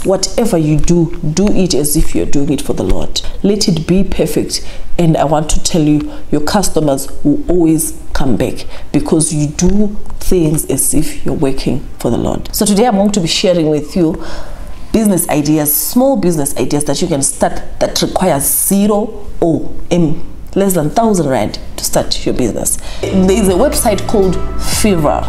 is, whatever you do, do it as if you're doing it for the Lord. Let it be perfect. And I want to tell you, your customers will always come back because you do things as if you're working for the Lord. So today I'm going to be sharing with you business ideas, small business ideas that you can start that requires zero or less than 1,000 rand to start your business. There is a website called Fiverr.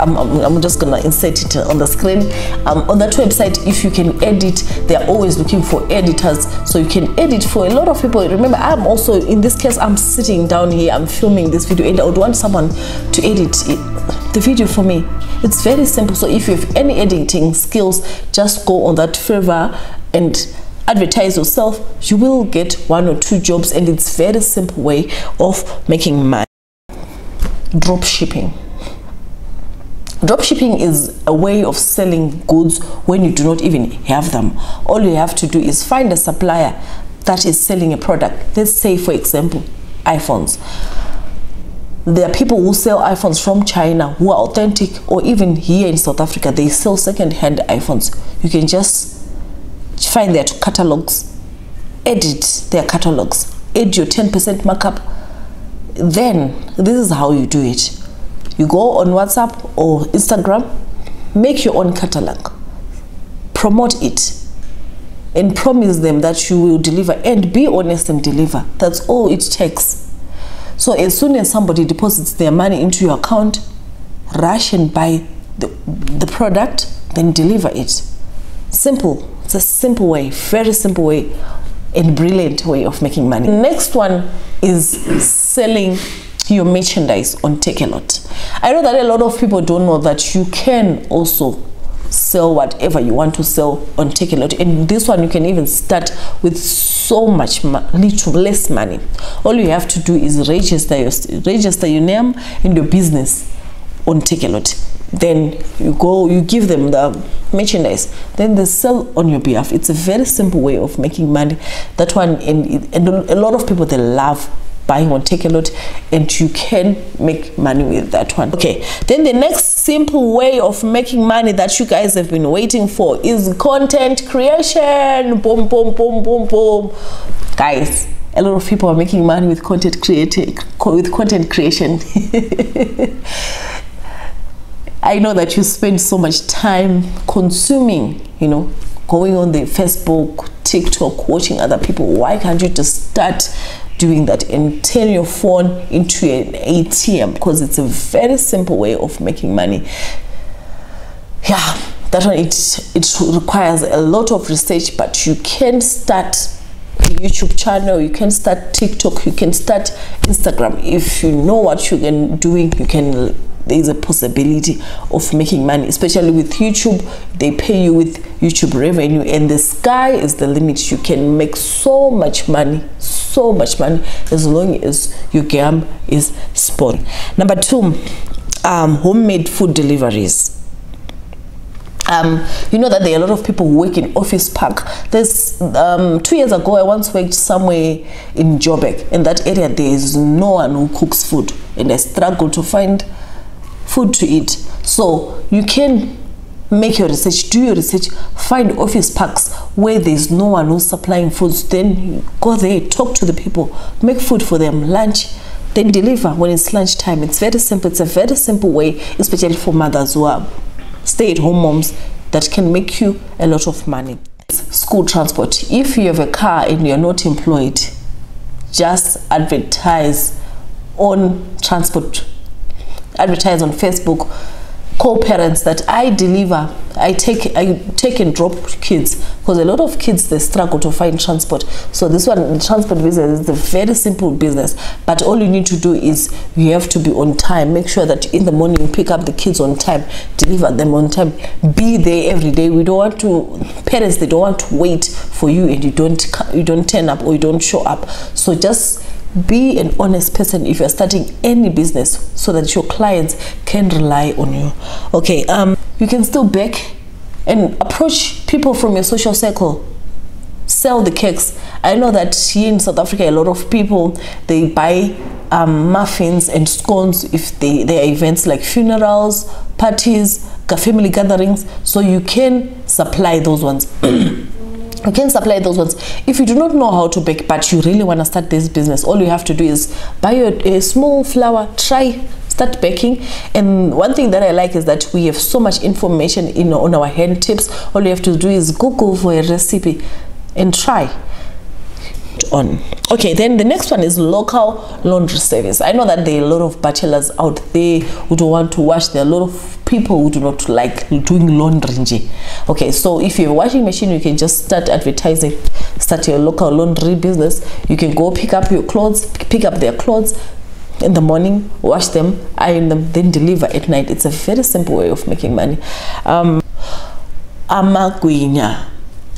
I'm just gonna insert it on the screen. On that website, if you can edit, they are always looking for editors, so you can edit for a lot of people. Remember, I'm also in this case, I'm sitting down here, I'm filming this video, and I would want someone to edit the video for me. It's very simple. So if you have any editing skills, just go on that Fiverr and advertise yourself. You will get 1 or 2 jobs, and it's very simple way of making money. Drop shipping. Drop shipping is a way of selling goods when you do not even have them. All you have to do is find a supplier that is selling a product. Let's say, for example, iPhones. There are people who sell iPhones from China who are authentic, or even here in South Africa, they sell second-hand iPhones. You can just find their catalogs, edit their catalogs, add your 10% markup. Then this is how you do it. You go on WhatsApp or Instagram, make your own catalog, promote it, and promise them that you will deliver, and be honest and deliver. That's all it takes. So as soon as somebody deposits their money into your account, rush and buy the product, then deliver it. Simple. It's a simple way, very simple way, and brilliant way of making money. Next one is selling your merchandise on Takealot. I know that a lot of people don't know that you can also sell whatever you want to sell on Takealot, and this one you can even start with so much little less money. All you have to do is register your name and your business on Takealot. Then you go, you give them the merchandise, then they sell on your behalf. It's a very simple way of making money, that one, and a lot of people, they love buying on Takealot, and you can make money with that one. Okay, then the next simple way of making money that you guys have been waiting for is content creation. Boom, boom, boom, boom, boom, guys. A lot of people are making money with content creation. I know that you spend so much time consuming, you know, going on the Facebook, TikTok, watching other people. Why can't you just start doing that and turn your phone into an ATM? Because it's a very simple way of making money. Yeah, that one, it requires a lot of research, but you can start a YouTube channel, you can start TikTok, you can start Instagram. If you know what you can doing, you can. There is a possibility of making money, especially with YouTube. They pay you with YouTube revenue, and the sky is the limit. You can make so much money, as long as your game is spun. Number two, homemade food deliveries. You know that there are a lot of people who work in office park. There's 2 years ago, I once worked somewhere in Jobek. In that area, there is no one who cooks food, and I struggle to find food to eat. So you can make your research, do your research, find office parks where there's no one who's supplying foods, then you go there, talk to the people, make food for them, lunch, then deliver when it's lunchtime. It's very simple. It's a very simple way, especially for mothers who are stay-at-home moms, that can make you a lot of money. School transport. If you have a car and you're not employed, just advertise on transport. Advertise on Facebook, call parents that I deliver, I take and drop kids, because a lot of kids, they struggle to find transport. So this one, the transport business, is a very simple business, but all you need to do is you have to be on time. Make sure that in the morning you pick up the kids on time, deliver them on time, be there every day. We don't want to, parents, they don't want to wait for you and you don't turn up or you don't show up. So just be an honest person if you're starting any business, so that your clients can rely on you. Okay, you can still bake and approach people from your social circle. Sell the cakes. I know that here in South Africa, a lot of people, they buy muffins and scones if there are events like funerals, parties, family gatherings. So you can supply those ones. You can supply those ones. If you do not know how to bake but you really want to start this business, all you have to do is buy a small flour, start baking. And one thing that I like is that we have so much information on our hand tips. All you have to do is Google for a recipe and try it on. Okay, then the next one is local laundry service. I know that there are a lot of bachelors out there who don't want to wash. There are a lot of people who do not like doing laundry. Okay, so if you have a washing machine, you can just start advertising, start your local laundry business. You can go pick up your clothes, pick up their clothes in the morning, wash them, iron them, then deliver at night. It's a very simple way of making money. Amagwinya.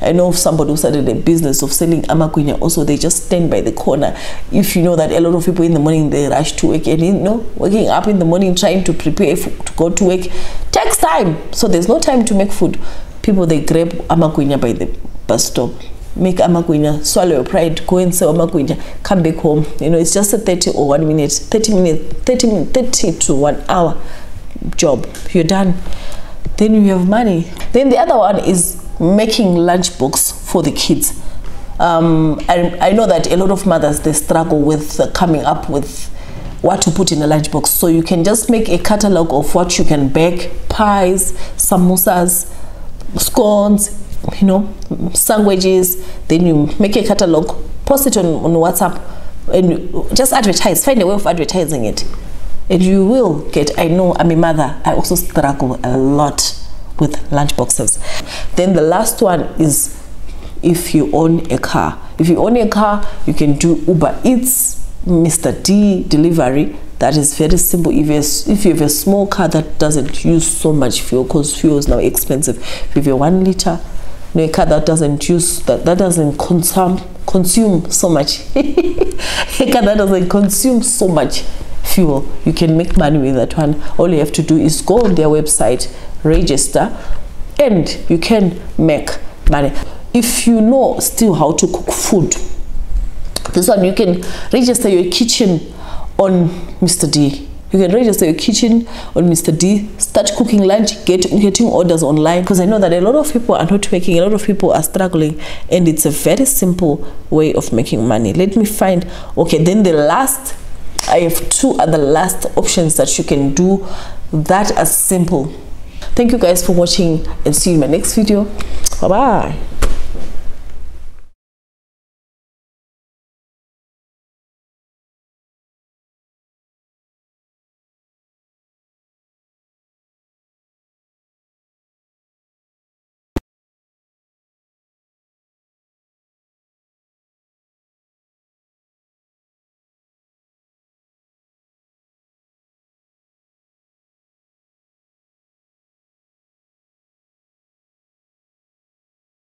I know of somebody who started a business of selling amagwinya. Also, they just stand by the corner. If you know that a lot of people in the morning, they rush to work, and waking up in the morning trying to prepare to go to work takes time. So there's no time to make food. People, they grab amagwinya by the bus stop. Make amagwinya, swallow your pride, go and sell amagwinya, come back home. It's just a 30 to 1 hour job. You're done. Then you have money. Then the other one is making lunchbox for the kids. I know that a lot of mothers, they struggle with coming up with what to put in a lunchbox. So you can just make a catalog of what you can bake: pies, samosas, scones, sandwiches. Then you make a catalog, post it on WhatsApp, and just advertise. Find a way of advertising it, and you will get. I know, I'm a mother. I also struggle a lot with lunch boxes. Then the last one is if you own a car. If you own a car, you can do Uber Eats, Mister D delivery. That is very simple. If you have a small car that doesn't use so much fuel, because fuel is now expensive. If you have a 1 liter, a car that doesn't use that doesn't consume so much, a car that doesn't consume so much fuel, you can make money with that one. All you have to do is go on their website, register, and you can make money. If you know still how to cook food, this one, you can register your kitchen on Mr. D. You can register your kitchen on Mr. D, start cooking lunch, getting orders online, because I know that a lot of people are not working, a lot of people are struggling, and it's a very simple way of making money. Let me find. Okay, then the last, I have two other last options that you can do that are simple. Thank you guys for watching, and see you in my next video. Bye bye.